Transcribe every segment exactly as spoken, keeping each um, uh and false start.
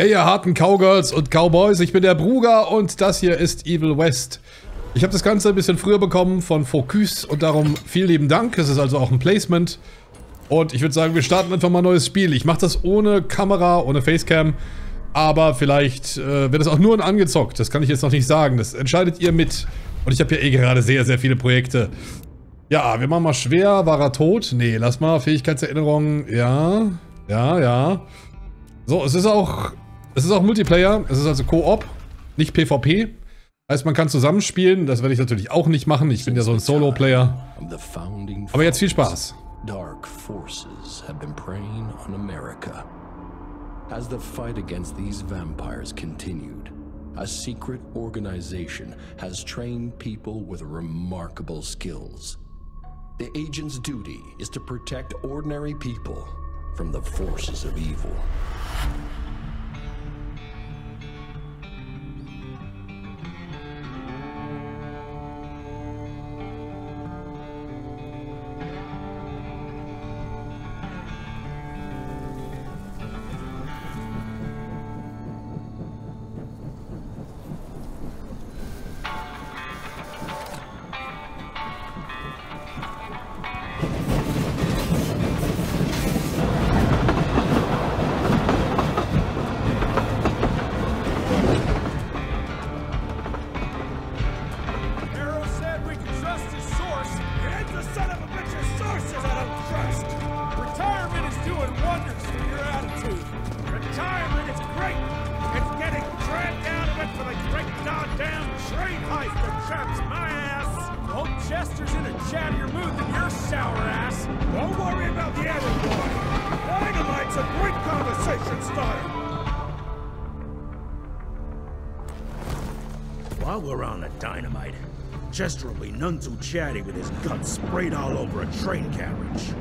Hey ihr harten Cowgirls und Cowboys, ich bin der Bruugar und das hier ist Evil West. Ich habe das Ganze ein bisschen früher bekommen von Focus und darum vielen lieben Dank. Es ist also auch ein Placement. Und ich würde sagen, wir starten einfach mal ein neues Spiel. Ich mache das ohne Kamera, ohne Facecam. Aber vielleicht äh, wird es auch nur ein angezockt. Das kann ich jetzt noch nicht sagen. Das entscheidet ihr mit. Und ich habe ja eh gerade sehr, sehr viele Projekte. Ja, wir machen mal schwer. War er tot? Nee, lass mal. Fähigkeitserinnerung. Ja. Ja, ja. So, es ist auch... Es ist auch Multiplayer. Es ist also Koop. Nicht PvP. Heißt, man kann zusammenspielen. Das werde ich natürlich auch nicht machen. Ich bin ja so ein Solo-Player. Aber jetzt viel Spaß. Dark forces have been preying on America. As the fight against these vampires continued, a secret organization has trained people with remarkable skills. The agent's duty is to protect ordinary people from the forces of evil. Chester will be none too chatty with his guts sprayed all over a train carriage.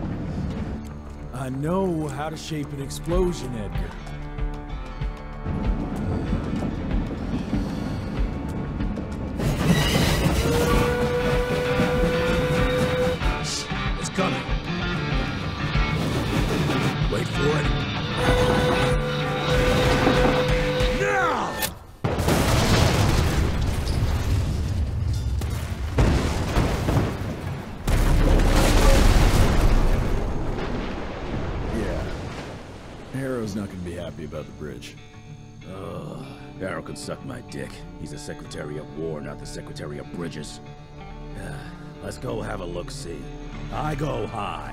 I know how to shape an explosion, Edgar. It's coming. Wait for it. Now! Harrow's not gonna be happy about the bridge. Ugh. Harrow could suck my dick. He's the Secretary of War, not the Secretary of Bridges. Let's go have a look-see. I go high.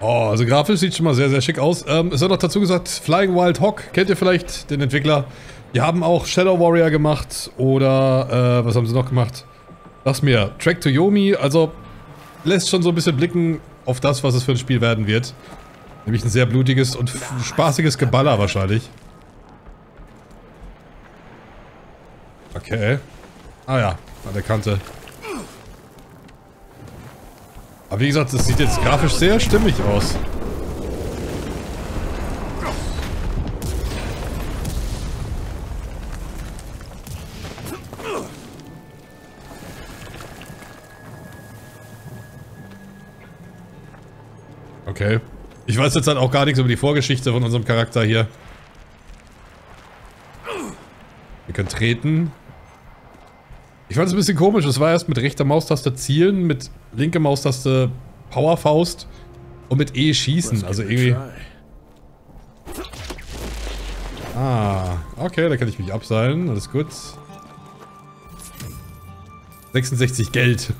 Oh, also grafisch sieht schon mal sehr, sehr schick aus. Ähm, es hat noch dazu gesagt, Flying Wild Hog, kennt ihr vielleicht, den Entwickler. Die haben auch Shadow Warrior gemacht oder, äh, was haben sie noch gemacht? Lass mir, Track to Yomi, also... Lässt schon so ein bisschen blicken auf das, was es für ein Spiel werden wird. Nämlich ein sehr blutiges und spaßiges Geballer wahrscheinlich. Okay. Ah ja, an der Kante. Aber wie gesagt, das sieht jetzt grafisch sehr stimmig aus. Okay. Ich weiß jetzt halt auch gar nichts über die Vorgeschichte von unserem Charakter hier. Wir können treten. Ich fand es ein bisschen komisch. Es war erst mit rechter Maustaste zielen, mit linker Maustaste Powerfaust und mit E schießen. Also irgendwie... Ah, okay, da kann ich mich abseilen. Alles gut. sechsundsechzig Geld.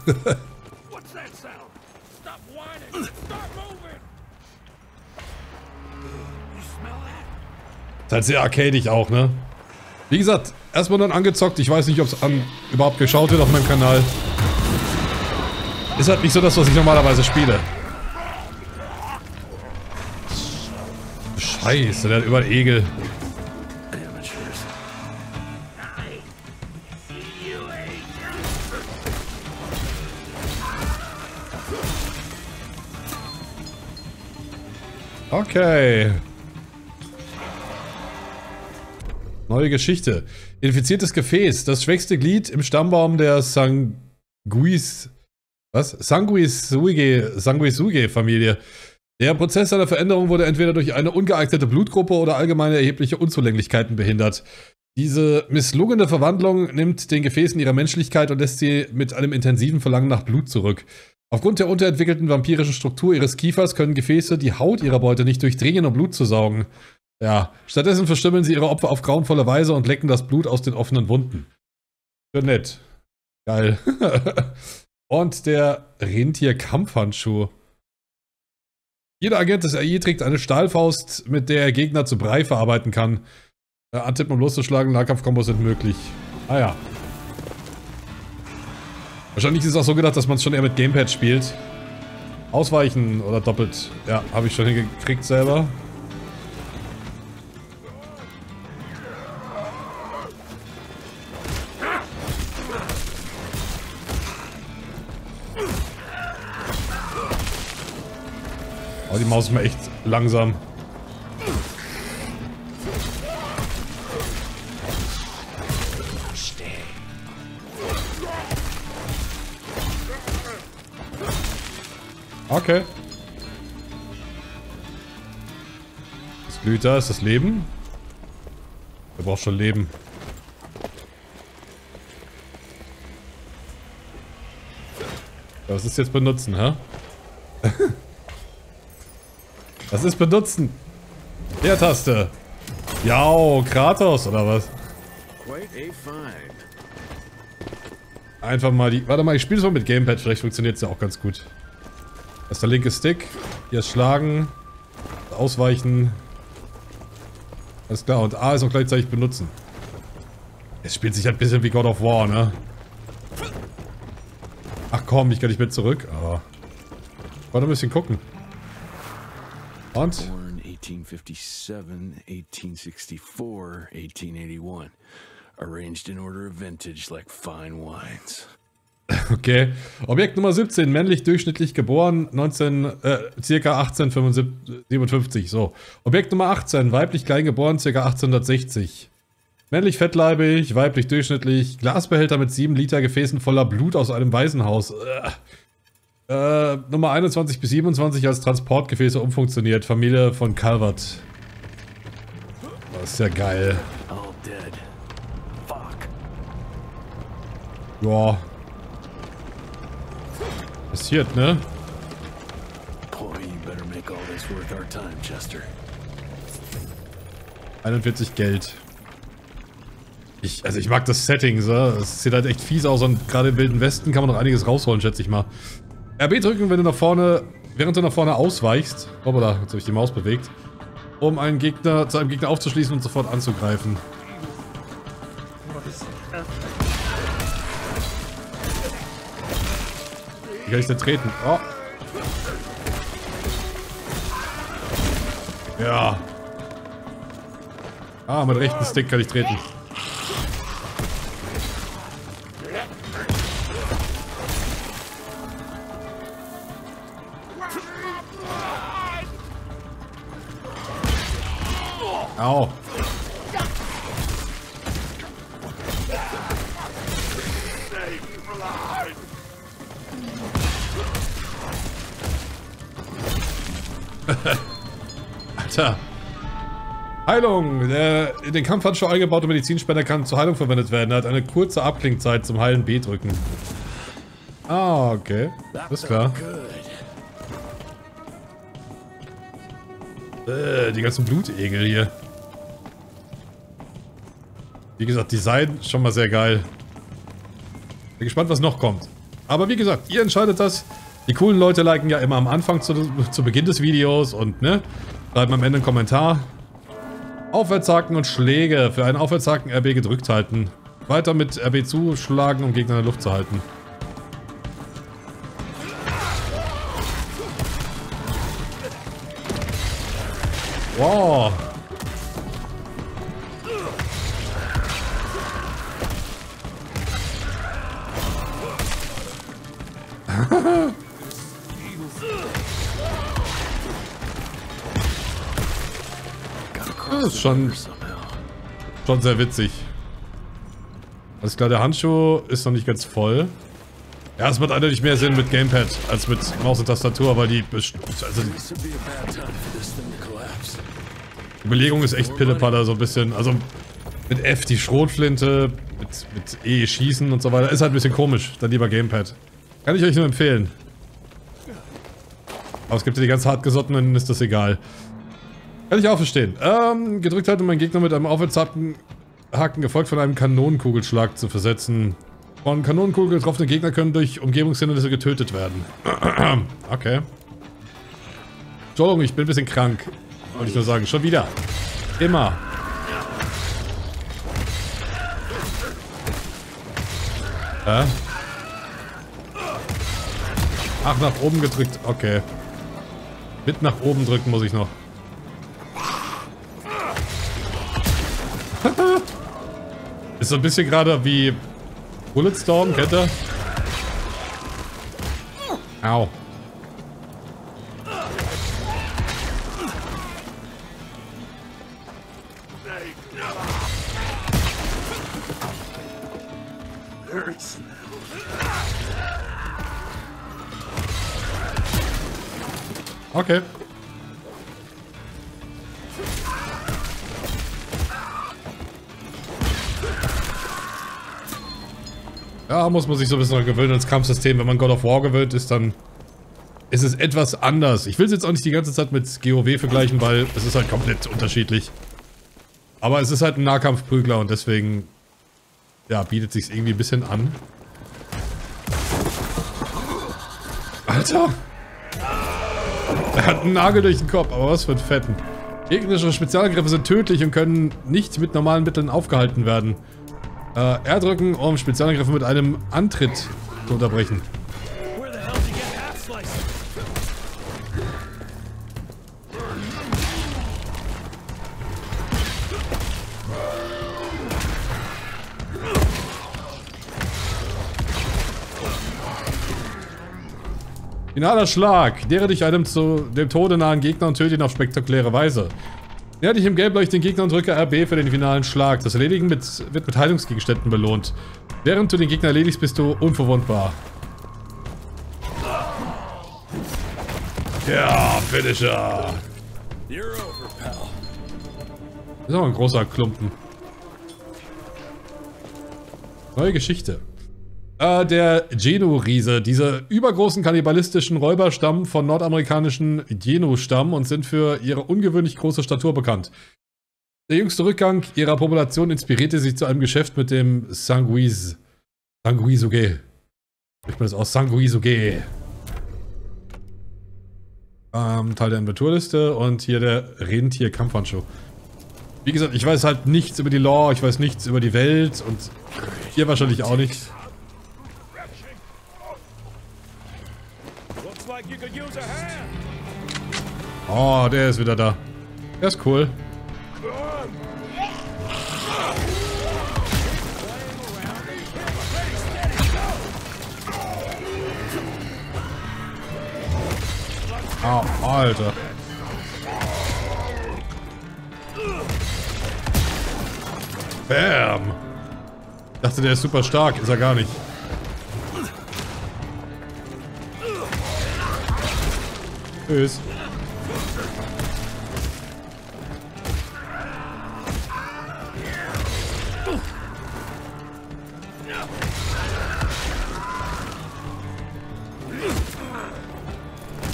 Ist halt sehr arcadig auch, ne? Wie gesagt, erstmal dann angezockt. Ich weiß nicht, ob es überhaupt geschaut wird auf meinem Kanal. Ist halt nicht so das, was ich normalerweise spiele. Scheiße, der hat überall Egel. Okay. Neue Geschichte. Infiziertes Gefäß. Das schwächste Glied im Stammbaum der Sanguis... Was? Sanguis Uige, Sanguis Uige Familie. Der Prozess seiner Veränderung wurde entweder durch eine ungeeignete Blutgruppe oder allgemeine erhebliche Unzulänglichkeiten behindert. Diese misslungene Verwandlung nimmt den Gefäßen ihre Menschlichkeit und lässt sie mit einem intensiven Verlangen nach Blut zurück. Aufgrund der unterentwickelten vampirischen Struktur ihres Kiefers können Gefäße die Haut ihrer Beute nicht durchdringen, um Blut zu saugen. Ja, stattdessen verstümmeln sie ihre Opfer auf grauenvolle Weise und lecken das Blut aus den offenen Wunden. Für nett. Geil. Und der Rentier-Kampfhandschuh. Jeder Agent des R I trägt eine Stahlfaust, mit der er Gegner zu Brei verarbeiten kann. Äh, antippen, um loszuschlagen, Nahkampfkombos sind möglich. Ah ja. Wahrscheinlich ist es auch so gedacht, dass man es schon eher mit Gamepad spielt. Ausweichen oder doppelt. Ja, habe ich schon hingekriegt selber. Oh, die Maus ist mir echt langsam. Okay. Das blüht da, ist das Leben? Er braucht schon Leben. Das ist jetzt benutzen, hä? Das ist benutzen. Der Taste. Jau, Kratos oder was? Einfach mal die... Warte mal, ich spiele es mal mit Gamepad. Vielleicht funktioniert es ja auch ganz gut. Das ist der linke Stick. Hier ist Schlagen. Ausweichen. Alles klar. Und A ist auch gleichzeitig benutzen. Es spielt sich halt ein bisschen wie God of War, ne? Ach komm, ich kann nicht mit zurück. Aber... Ich wollte ein bisschen gucken. Und? Okay. Objekt Nummer siebzehn, männlich, durchschnittlich geboren, neunzehn, äh, circa achtzehnhundertsiebenundfünfzig, so. Objekt Nummer achtzehn, weiblich, klein geboren, circa achtzehnhundertsechzig. Männlich, fettleibig, weiblich, durchschnittlich, Glasbehälter mit sieben Liter Gefäßen voller Blut aus einem Waisenhaus. Ugh. Äh, Nummer einundzwanzig bis siebenundzwanzig als Transportgefäße umfunktioniert. Familie von Calvert. Das ist ja geil. Joa. Passiert, ne? einundvierzig Geld. Ich, also ich mag das Setting, so. Es sieht halt echt fies aus und gerade im Wilden Westen kann man noch einiges rausholen, schätze ich mal. R B drücken, wenn du nach vorne, während du nach vorne ausweichst. Hoppala, jetzt habe ich die Maus bewegt. Um einen Gegner zu einem Gegner aufzuschließen und sofort anzugreifen. Wie kann ich denn treten? Oh. Ja. Ah, mit rechten Stick kann ich treten. Au. Alter. Heilung. Der in den Kampfhandschuh eingebaute Medizinspender kann zur Heilung verwendet werden. Er hat eine kurze Abklingzeit zum Heilen. B drücken. Ah, okay. Alles klar. Äh, die ganzen Blutegel hier. Wie gesagt, Design schon mal sehr geil. Bin gespannt, was noch kommt. Aber wie gesagt, ihr entscheidet das. Die coolen Leute liken ja immer am Anfang zu, zu Beginn des Videos und ne, schreiben am Ende einen Kommentar. Aufwärtshaken und Schläge. Für einen Aufwärtshaken R B gedrückt halten. Weiter mit R B zuschlagen, um Gegner in der Luft zu halten. Wow. Das ist schon, schon sehr witzig. Alles klar, der Handschuh ist noch nicht ganz voll. Ja, es macht eigentlich mehr Sinn mit Gamepad als mit Maus und Tastatur, weil die... Also die Belegung ist echt Pillepalle, so ein bisschen. Also mit F die Schrotflinte, mit, mit E schießen und so weiter. Ist halt ein bisschen komisch, dann lieber Gamepad. Kann ich euch nur empfehlen. Aber es gibt ja die ganz hartgesottenen, denen ist das egal. Kann ich auch verstehen. Ähm, gedrückt halten, um meinen Gegner mit einem aufwärtshaken gefolgt von einem Kanonenkugelschlag zu versetzen. Von Kanonenkugeln getroffene Gegner können durch Umgebungshindernisse getötet werden. Okay. Entschuldigung, ich bin ein bisschen krank. Wollte ich nur sagen. Schon wieder. Immer. Hä? Ach, nach oben gedrückt. Okay. Mit nach oben drücken muss ich noch. Ist so ein bisschen gerade wie... Bulletstorm, Kette. Au. Okay. Ja, muss man sich so ein bisschen gewöhnen ans Kampfsystem. Wenn man God of War gewöhnt ist, dann ist es etwas anders. Ich will es jetzt auch nicht die ganze Zeit mit G O W vergleichen, weil es ist halt komplett unterschiedlich. Aber es ist halt ein Nahkampfprügler und deswegen, ja, bietet sich's irgendwie ein bisschen an. Alter! Er hat einen Nagel durch den Kopf, aber was für ein Fetten. Gegnerische Spezialangriffe sind tödlich und können nicht mit normalen Mitteln aufgehalten werden. Uh, R drücken, um Spezialangriffe mit einem Antritt zu unterbrechen. Finaler Schlag. Nähere dich einem zu dem Tode nahen Gegner und töte ihn auf spektakuläre Weise. Näher dich im Gelb leuchtenden Gegner und drücke R B für den finalen Schlag. Das Erledigen mit, wird mit Heilungsgegenständen belohnt. Während du den Gegner erledigst, bist du unverwundbar. Ja, Finisher! Das ist aber ein großer Klumpen. Neue Geschichte. Äh, der Genu-Riese. Diese übergroßen kannibalistischen Räuber stammen von nordamerikanischen Genu-Stamm und sind für ihre ungewöhnlich große Statur bekannt. Der jüngste Rückgang ihrer Population inspirierte sie zu einem Geschäft mit dem Sanguis. Sanguisuge. Ich bin das aus Sanguisuge. Ähm, Teil der Inventurliste und hier der Rentier-Kampfhandschuh. Wie gesagt, ich weiß halt nichts über die Lore, ich weiß nichts über die Welt und hier wahrscheinlich auch nicht. Oh, der ist wieder da. Der ist cool. Oh, Alter. Bam. Ich dachte, der ist super stark. Ist er gar nicht. Tschüss.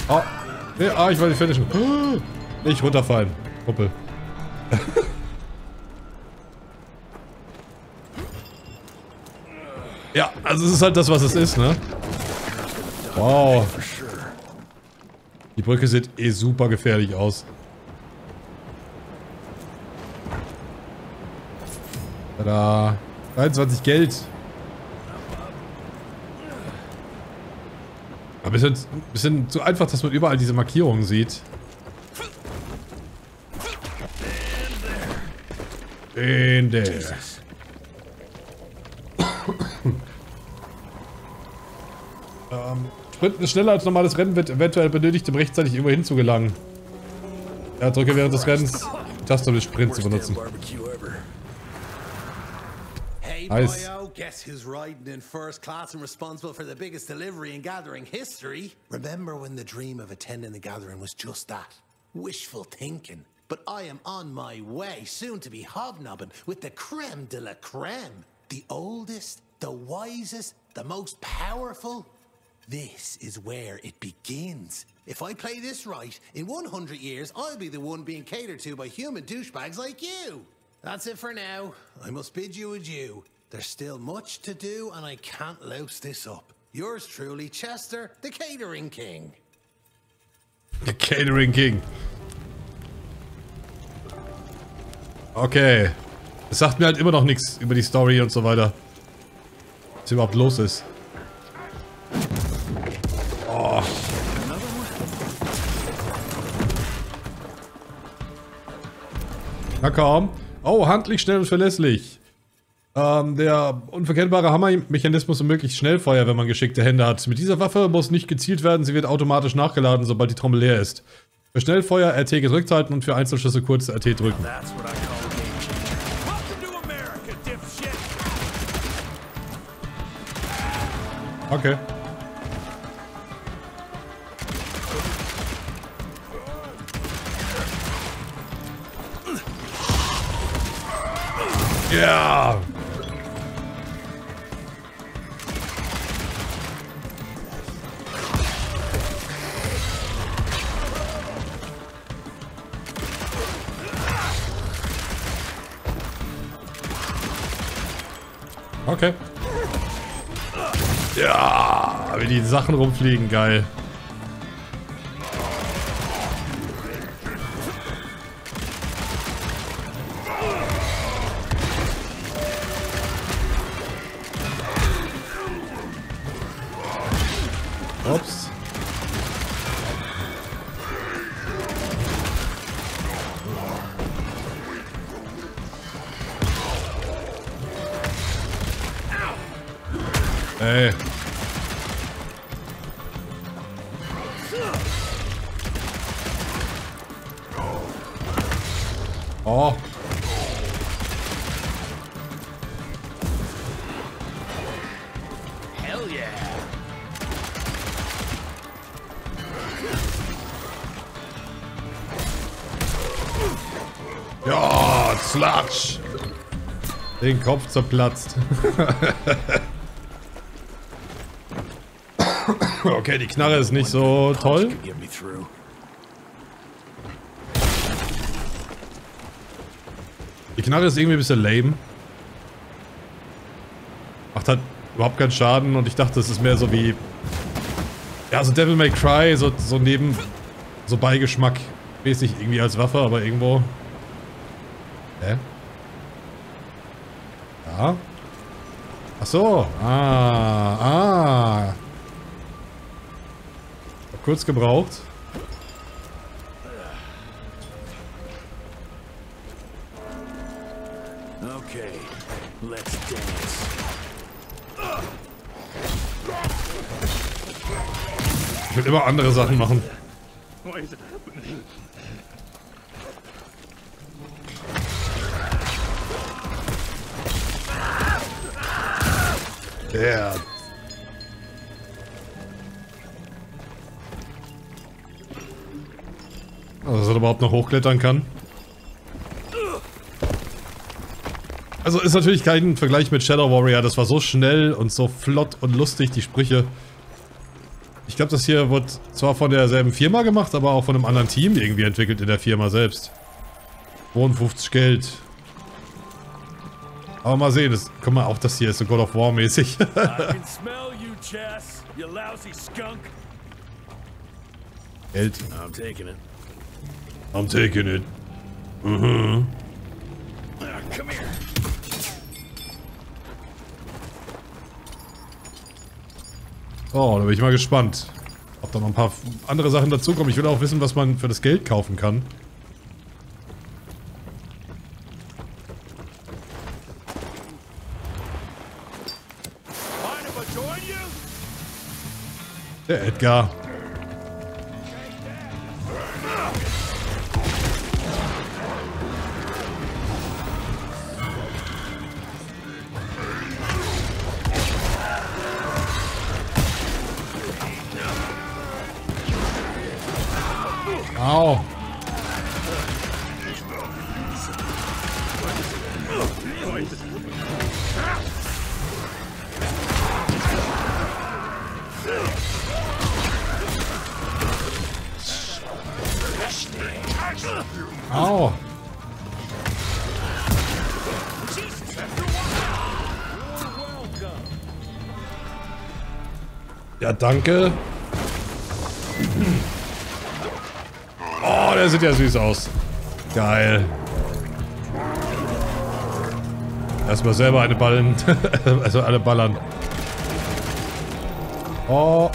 Oh. Nee, ah, ich wollte nicht finishen. Nicht runterfallen. Kuppel. Ja, also es ist halt das, was es ist, ne? Wow. Die Brücke sieht eh super gefährlich aus. Tada. dreiundzwanzig Geld. Ein bisschen, bisschen zu einfach, dass man überall diese Markierungen sieht. In der. ähm. Sprinten schneller als normales Rennen wird eventuell benötigt, um rechtzeitig irgendwo hinzugelangen. Ja, drücke während des Rennens die Taste, um den Sprint zu benutzen. Nice. Guess who's riding in first class and responsible for the biggest delivery in Gathering history? Remember when the dream of attending the Gathering was just that? Wishful thinking. But I am on my way, soon to be hobnobbing with the creme de la creme. The oldest, the wisest, the most powerful. This is where it begins. If I play this right, in one hundred years, I'll be the one being catered to by human douchebags like you. That's it for now. I must bid you adieu. There's still much to do, and I can't louse this up. Yours truly, Chester, the Catering King. The Catering King. Okay. Es sagt mir halt immer noch nichts über die Story und so weiter. Was überhaupt los ist. Oh. Na komm. Oh, handlich, schnell und verlässlich. Ähm, der unverkennbare Hammermechanismus ermöglicht Schnellfeuer, wenn man geschickte Hände hat. Mit dieser Waffe muss nicht gezielt werden, sie wird automatisch nachgeladen, sobald die Trommel leer ist. Für Schnellfeuer R T gedrückt halten und für Einzelschüsse kurz R T drücken. Okay. Ja! Okay. Ja, wie die Sachen rumfliegen, geil. Ups. Ey. Oh. Hell yeah. Ja, Sludge. Den Kopf zerplatzt. Okay, die Knarre ist nicht so toll. Die Knarre ist irgendwie ein bisschen lame. Macht halt überhaupt keinen Schaden und ich dachte, es ist mehr so wie... Ja, so Devil May Cry, so, so neben... So Beigeschmack. Mäßig irgendwie als Waffe, aber irgendwo... Hä? Ja? Ach so. Ah, ah. Kurz gebraucht. Okay, let's dance. Ich will immer andere Sachen machen. Yeah. Dass er überhaupt noch hochklettern kann. Also ist natürlich kein Vergleich mit Shadow Warrior. Das war so schnell und so flott und lustig, die Sprüche. Ich glaube, das hier wird zwar von derselben Firma gemacht, aber auch von einem anderen Team irgendwie entwickelt in der Firma selbst. zweiundfünfzig Geld. Aber mal sehen, das, guck mal, auch das hier ist so God of War mäßig. Geld. I'm taking it. Mhm. Come here. Oh, da bin ich mal gespannt, ob da noch ein paar andere Sachen dazukommen. Ich will auch wissen, was man für das Geld kaufen kann. Der Edgar. Au. Au. Ja, danke. Oh, der sieht ja süß aus. Geil. Erstmal selber eine ballen. Also alle ballern. Oh.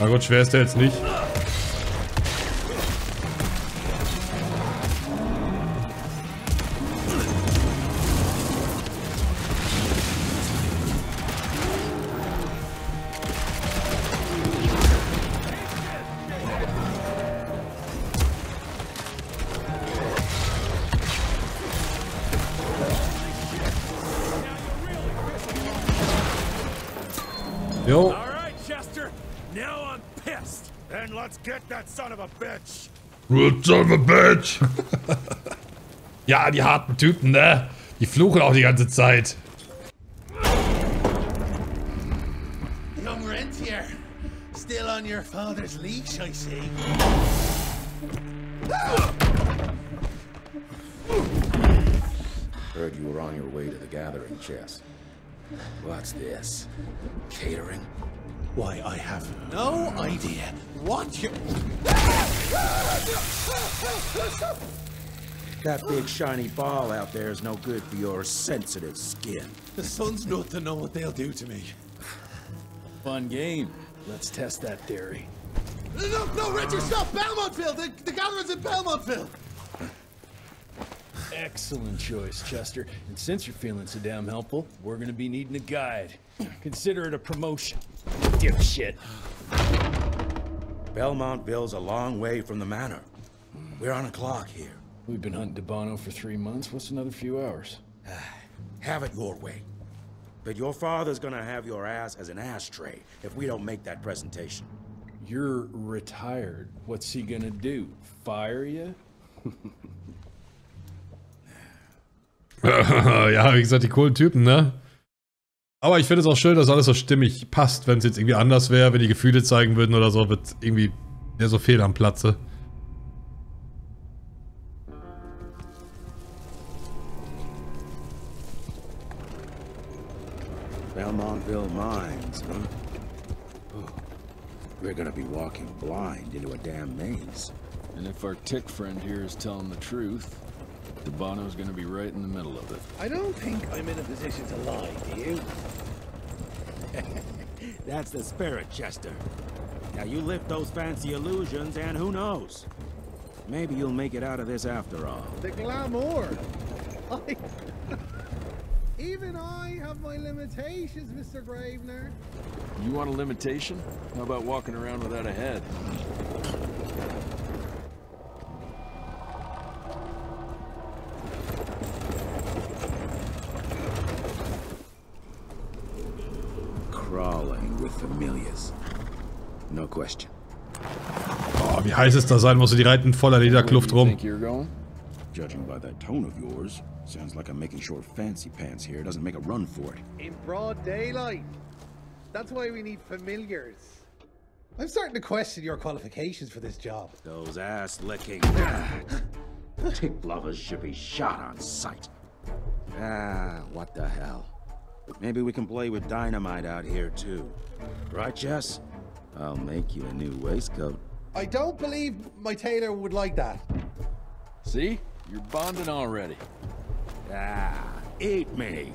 Na gut, schwer ist der jetzt nicht. Jo. Now I'm pissed, and let's get that son of a bitch. Son of a bitch. Ja, die harten Typen, ne? Die fluchen auch die ganze Zeit. Young Rentier, still on your father's leash, I see. Heard you were on your way to the gathering, Chess. What's this? Catering? Why, I have no idea what you... That big shiny ball out there is no good for your sensitive skin. The sun's not to know what they'll do to me. Fun game. Let's test that theory. No, no, Richard, stop! Belmontville! The, the gathering's in Belmontville! Excellent choice, Chester. And since you're feeling so damn helpful, we're gonna be needing a guide. Consider it a promotion. Dipshit. Belmontville's a long way from the manor. We're on a clock here. We've been hunting DeBono for three months. What's another few hours? Have it your way. But your father's gonna have your ass as an ashtray if we don't make that presentation. You're retired. What's he gonna do? Fire you? Ja, wie gesagt, die coolen Typen, ne? Aber ich finde es auch schön, dass alles so stimmig passt, wenn es jetzt irgendwie anders wäre, wenn die Gefühle zeigen würden oder so, wird irgendwie mehr so fehl am Platze. Belmontville Mines, huh? Oh. We're gonna be walking blind into a damn maze. And if our tick friend here is telling the truth, DeBono's gonna be right in the middle of it. I don't think I'm in a position to lie, do you? That's the spirit, Chester. Now you lift those fancy illusions and who knows? Maybe you'll make it out of this after all. The glamour! I... Even I have my limitations, Mister Gravenor. You want a limitation? How about walking around without a head? No question. Oh, wie heiß es da sein muss, die reiten voller Lederkluft rum. Judging by that tone of yours, sounds like I'm making short fancy pants here. Doesn't make a run for it. In broad daylight. That's why we need familiars. I'm starting to question your qualifications for this job. Those ass-licking tick lovers should be shot on sight. Ah, what the hell? Maybe we can play with dynamite out here too, right, Jess? I'll make you a new waistcoat. I don't believe my tailor would like that. See? You're bonding already. Ah, eat me.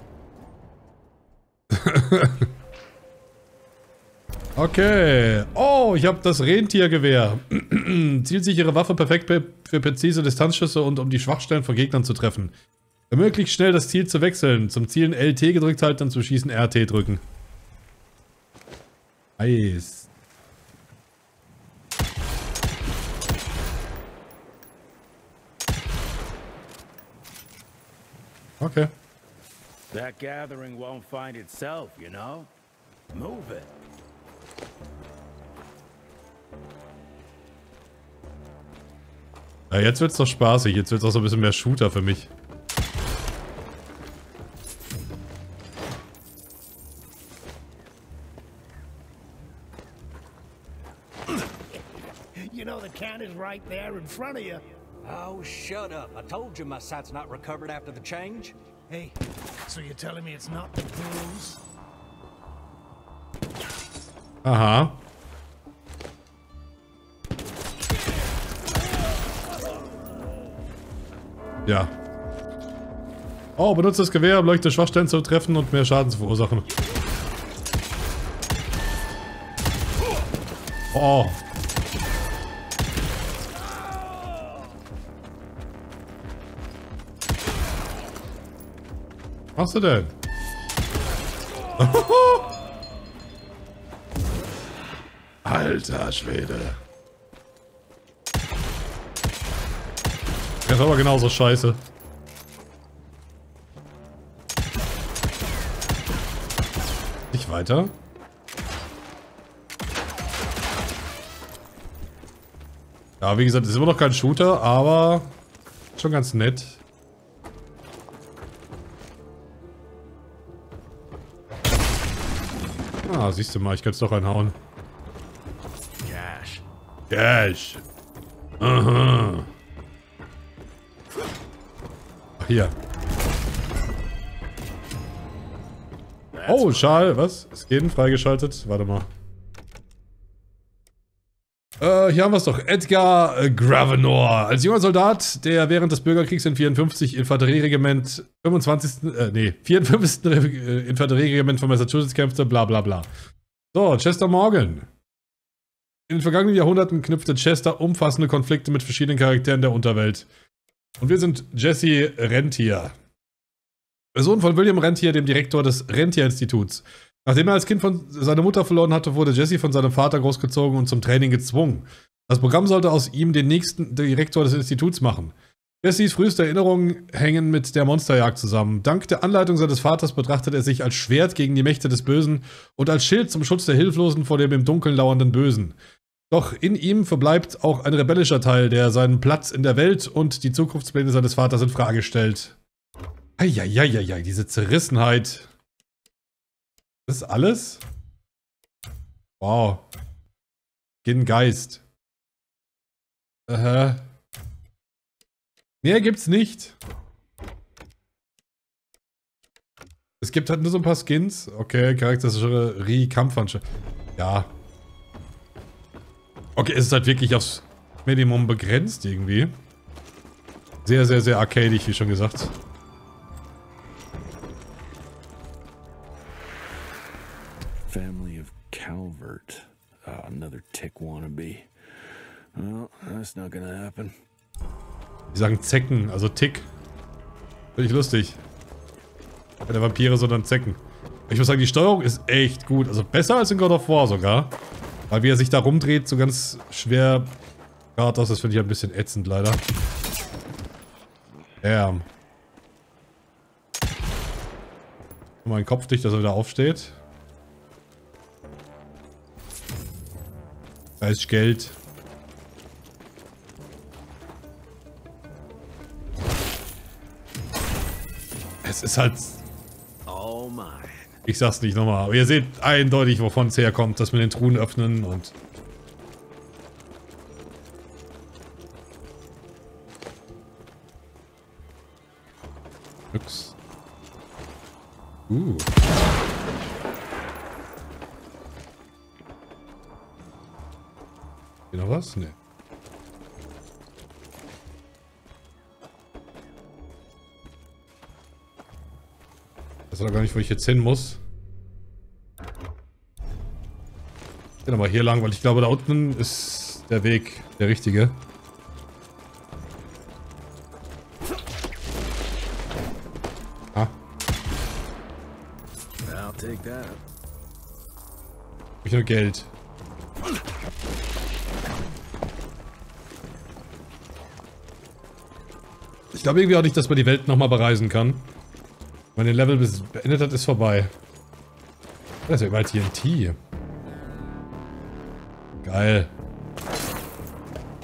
Okay. Oh, ich habe das Rentiergewehr. Zielt sich ihre Waffe perfekt für präzise Distanzschüsse und um die Schwachstellen von Gegnern zu treffen. Ermöglicht schnell das Ziel zu wechseln. Zum Zielen L T gedrückt halten und zum Schießen R T drücken. Nice. Okay. That gathering won't find itself, you know? Move it. Ja, jetzt wird's doch spaßig. Jetzt wird's auch so ein bisschen mehr Shooter für mich. You know the can is right there in front of you. Oh, shut up. I told you my sight's not recovered after the change. Hey, so you're telling me it's not the bruise? Aha. Ja. Oh, benutzt das Gewehr, um leuchtende Schwachstellen zu treffen und mehr Schaden zu verursachen. Oh. Was machst du denn? Alter Schwede. Der ist aber genauso scheiße. Nicht weiter. Ja, wie gesagt, ist immer noch kein Shooter, aber schon ganz nett. Ah, siehst du mal, ich kann es doch reinhauen. Cash. Cash. Aha. Ach, hier. Oh, Schal, was? Skin freigeschaltet? Warte mal. Äh, hier haben wir es doch. Edgar äh, Gravenor. Als junger Soldat, der während des Bürgerkriegs in vierundfünfzig Infanterieregiment fünfundzwanzigsten Äh, nee, vierundfünfzigsten Infanterieregiment von Massachusetts kämpfte, bla bla bla. So, Chester Morgan. In den vergangenen Jahrhunderten knüpfte Chester umfassende Konflikte mit verschiedenen Charakteren der Unterwelt. Und wir sind Jesse Rentier. Sohn von William Rentier, dem Direktor des Rentier-Instituts. Nachdem er als Kind von seiner Mutter verloren hatte, wurde Jesse von seinem Vater großgezogen und zum Training gezwungen. Das Programm sollte aus ihm den nächsten Direktor des Instituts machen. Jessys früheste Erinnerungen hängen mit der Monsterjagd zusammen. Dank der Anleitung seines Vaters betrachtet er sich als Schwert gegen die Mächte des Bösen und als Schild zum Schutz der Hilflosen vor dem im Dunkeln lauernden Bösen. Doch in ihm verbleibt auch ein rebellischer Teil, der seinen Platz in der Welt und die Zukunftspläne seines Vaters in Frage stellt. Eieieiei, diese Zerrissenheit. Das ist alles? Wow. Gin Geist. Aha. Mehr gibt's nicht. Es gibt halt nur so ein paar Skins. Okay, charakteristische Kampfhandschuhe. Ja. Okay, es ist halt wirklich aufs Minimum begrenzt irgendwie. Sehr, sehr, sehr arcadisch, wie schon gesagt. Family of Calvert. Oh, another tick wannabe. Well, that's not gonna happen. Die sagen Zecken, also Tick. Finde ich lustig. Keine Vampire, sondern Zecken. Ich muss sagen, die Steuerung ist echt gut. Also besser als in God of War sogar. Weil wie er sich da rumdreht, so ganz schwer gerade aus. Das finde ich ein bisschen ätzend, leider. Damn. Mach mal den Kopf dicht, dass er wieder aufsteht. Da ist Geld. Es ist halt... Oh mein. Ich sag's nicht nochmal, aber ihr seht eindeutig, wovon es herkommt, dass wir den Truhen öffnen und... Ups. Uh. Hier noch was? Ne. Ich weiß gar nicht, wo ich jetzt hin muss. Ich gehe nochmal hier lang, weil ich glaube, da unten ist der Weg der richtige. Ah. Ich habe Geld. Ich glaube irgendwie auch nicht, dass man die Welt nochmal bereisen kann. Wenn man den Level bis beendet hat, ist vorbei. Da ist ja überall T N T. Geil.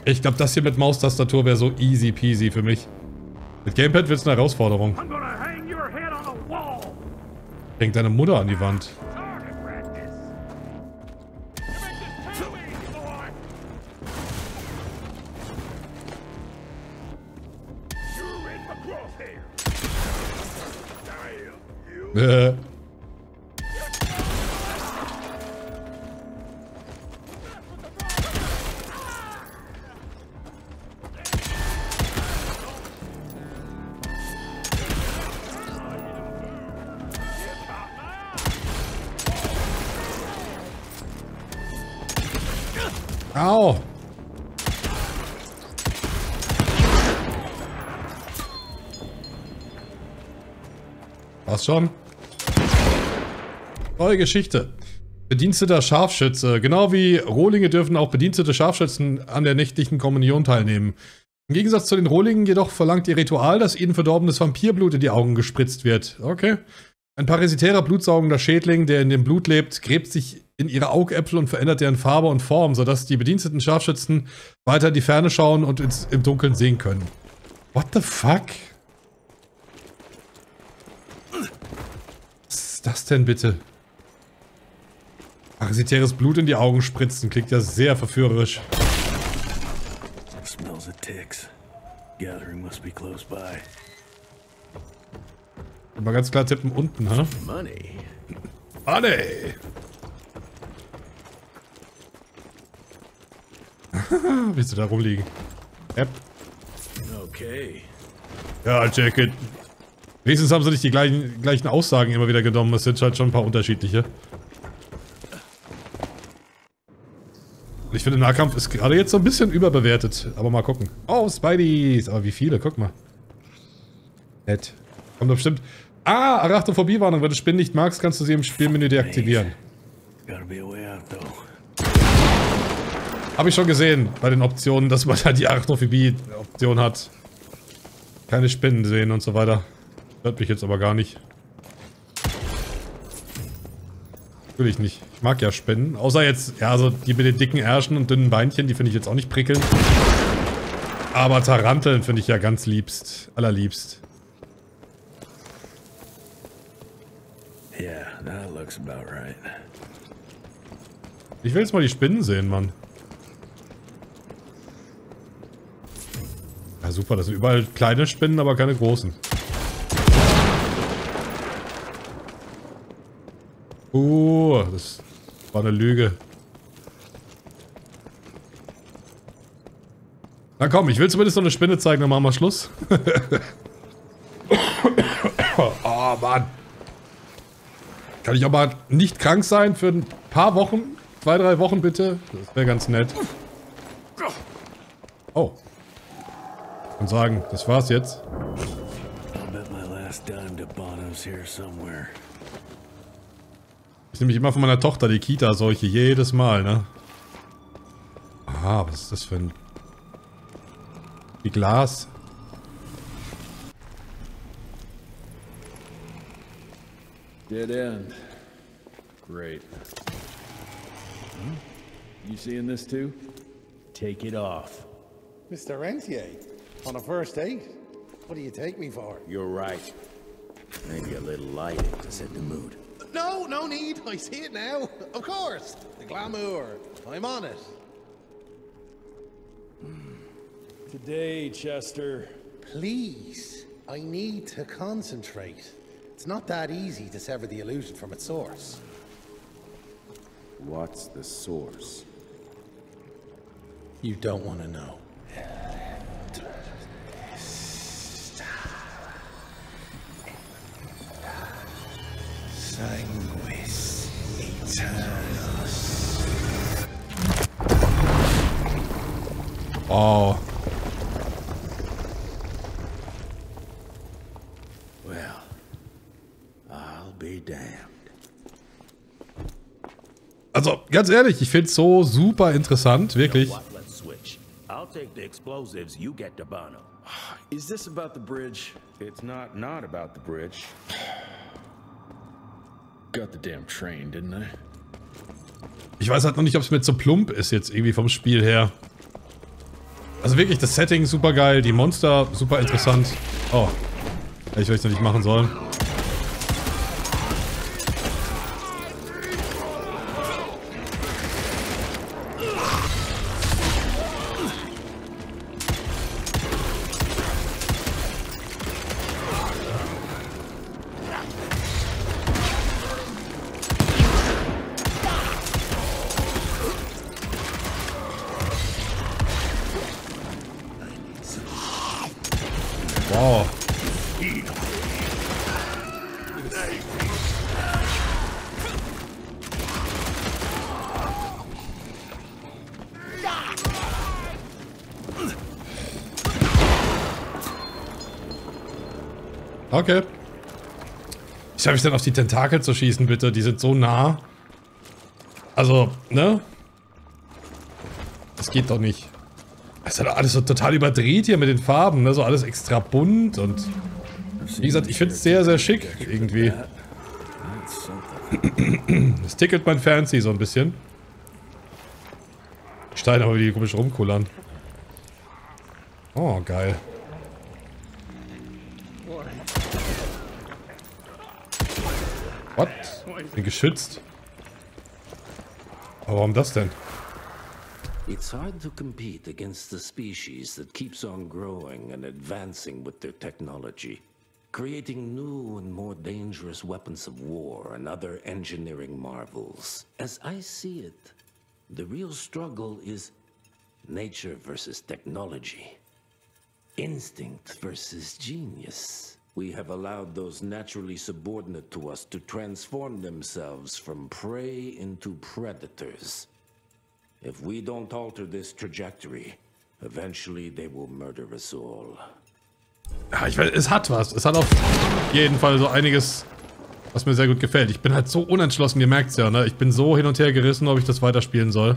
Ich glaube, das hier mit Maustastatur wäre so easy peasy für mich. Mit Gamepad wird es eine Herausforderung. Häng deine Mutter an die Wand. Äh. Au! War's schon? Neue Geschichte. Bediensteter Scharfschütze. Genau wie Rohlinge dürfen auch bedienstete Scharfschützen an der nächtlichen Kommunion teilnehmen. Im Gegensatz zu den Rohlingen jedoch verlangt ihr Ritual, dass ihnen verdorbenes Vampirblut in die Augen gespritzt wird. Okay. Ein parasitärer, blutsaugender Schädling, der in dem Blut lebt, gräbt sich in ihre Augäpfel und verändert deren Farbe und Form, sodass die bediensteten Scharfschützen weiter in die Ferne schauen und ins, im Dunkeln sehen können. What the fuck? Was ist das denn bitte? Parasitäres Blut in die Augen spritzen, klingt ja sehr verführerisch. Smells of ticks. Gathering must be close by. Mal ganz klar tippen unten, ha? Money. Money. Willst du da rumliegen? App. Okay. Ja, check it. Wenigstens haben sie nicht die gleichen, gleichen Aussagen immer wieder genommen. Es sind halt schon ein paar unterschiedliche. Ich finde, Nahkampf ist gerade jetzt so ein bisschen überbewertet. Aber mal gucken. Oh, Spideys. Aber wie viele? Guck mal. Nett. Kommt doch bestimmt. Ah, Arachnophobie-Warnung. Wenn du Spinnen nicht magst, kannst du sie im Spielmenü deaktivieren. Habe ich schon gesehen bei den Optionen, dass man halt die Arachnophobie-Option hat. Keine Spinnen sehen und so weiter. Hört mich jetzt aber gar nicht. Natürlich nicht. Ich mag ja Spinnen. Außer jetzt, ja, so die mit den dicken Ärschen und dünnen Beinchen, die finde ich jetzt auch nicht prickelnd. Aber Taranteln finde ich ja ganz liebst. Allerliebst. Yeah, that looks about right. Ich will jetzt mal die Spinnen sehen, Mann. Ja, super. Das sind überall kleine Spinnen, aber keine großen. Uh, das war eine Lüge. Na komm, ich will zumindest noch eine Spinne zeigen, dann machen wir Schluss. Oh Mann. Kann ich auch mal nicht krank sein für ein paar Wochen? Zwei, drei Wochen bitte? Das wäre ganz nett. Oh. Ich kann sagen, das war's jetzt. Ich nehme mich immer von meiner Tochter die Kita-Seuche, jedes Mal, ne? Aha, was ist das für ein... Wie Glas? Dead end. Great. You seeing this too? Take it off. Mister Rentier, on a first date? What do you take me for? You're right. Maybe a little light to set the mood. No, no need. I see it now. Of course. The glamour. I'm on it. Today, Chester. Please. I need to concentrate. It's not that easy to sever the illusion from its source. What's the source? You don't want to know. Sanguis Eternos. Wow. Well, I'll be damned. Also, ganz ehrlich, ich finde es so super interessant, wirklich. I'll take the explosives, you get the Bono. Is this about the bridge? It's not not about the bridge. Got the damn train, didn't I? Ich weiß halt noch nicht, ob es mir zu plump ist jetzt irgendwie vom Spiel her. Also wirklich, das Setting super geil, die Monster super interessant. Oh, ich weiß noch nicht machen sollen. Okay. Ich habe mich dann auf die Tentakel zu schießen, bitte. Die sind so nah. Also, ne? Das geht doch nicht. Das ist halt alles so total überdreht hier mit den Farben, ne? So alles extra bunt und... Wie gesagt, ich finde es sehr, sehr schick irgendwie. Das tickelt mein Fancy so ein bisschen. Die Steine aber, die komisch rumkullern. Oh, geil. What? Bin geschützt. Aber warum das denn? It's hard to compete against the species that keeps on growing and advancing with their technology, creating new and more dangerous weapons of war and other engineering marvels. As I see it, the real struggle is nature versus technology, instinct versus genius. We have allowed those naturally subordinate to us to transform themselves from prey into predators. If we don't alter this trajectory, eventually they will murder us all. Ja, ich weiß, es hat was. Es hat auf jeden Fall so einiges, was mir sehr gut gefällt. Ich bin halt so unentschlossen, ihr merkt's ja, ne? Ich bin so hin und her gerissen, ob ich das weiterspielen soll.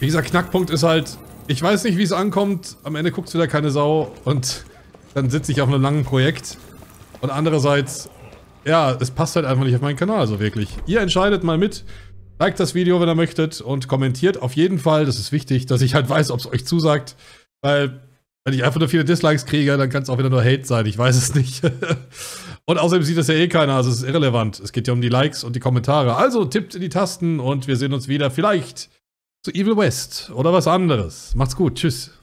Wie gesagt, Knackpunkt ist halt, ich weiß nicht, wie es ankommt. Am Ende guckt's wieder keine Sau und... Dann sitze ich auf einem langen Projekt. Und andererseits, ja, es passt halt einfach nicht auf meinen Kanal, so wirklich. Ihr entscheidet mal mit. Liked das Video, wenn ihr möchtet. Und kommentiert auf jeden Fall. Das ist wichtig, dass ich halt weiß, ob es euch zusagt. Weil, wenn ich einfach nur viele Dislikes kriege, dann kann es auch wieder nur Hate sein. Ich weiß es nicht. Und außerdem sieht das ja eh keiner. Also es ist irrelevant. Es geht ja um die Likes und die Kommentare. Also tippt in die Tasten und wir sehen uns wieder vielleicht zu Evil West oder was anderes. Macht's gut. Tschüss.